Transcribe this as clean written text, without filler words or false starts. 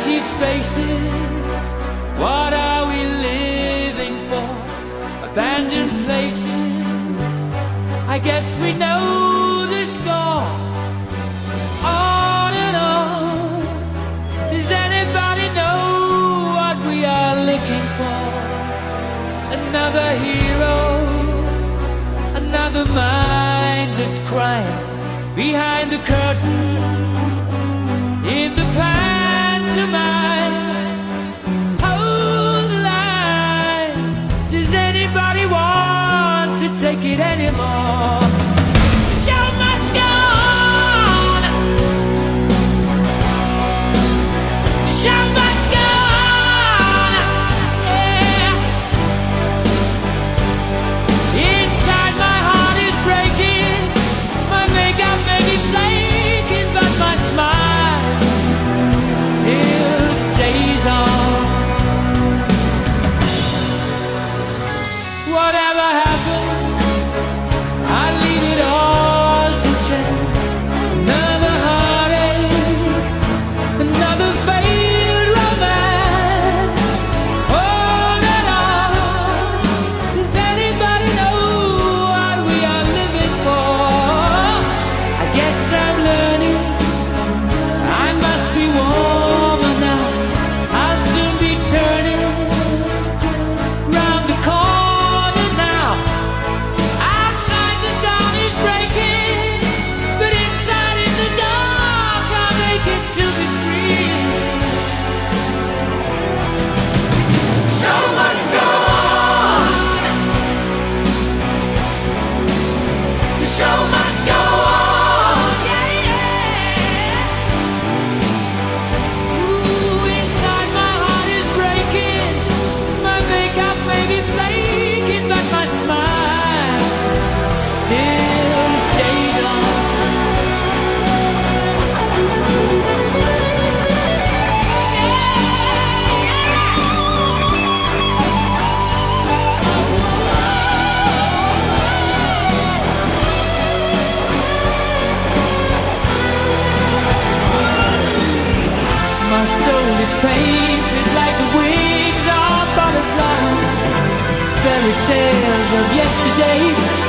empty spaces. What are we living for? Abandoned places. I guess we know the score. On and on. Does anybody know what we are looking for? Another hero, another mindless crime. Behind the curtain, in the pantomime, hold the line. Does anybody want to take it anymore? The show must go on. The show must go on. Yeah. Inside my heart is breaking. My makeup may be flaking, but my smile still stays on. Whatever happens, I leave it all to chance. Another heartache, another failed romance. On and on. Does anybody know what we are living for? I guess I'm learning I must be warned. The show must go on, yeah, yeah. Ooh, inside my heart is breaking. My makeup may be flaking, but my smile still stays on. My soul is painted like the wings of butterflies. Fairy tales of yesterday.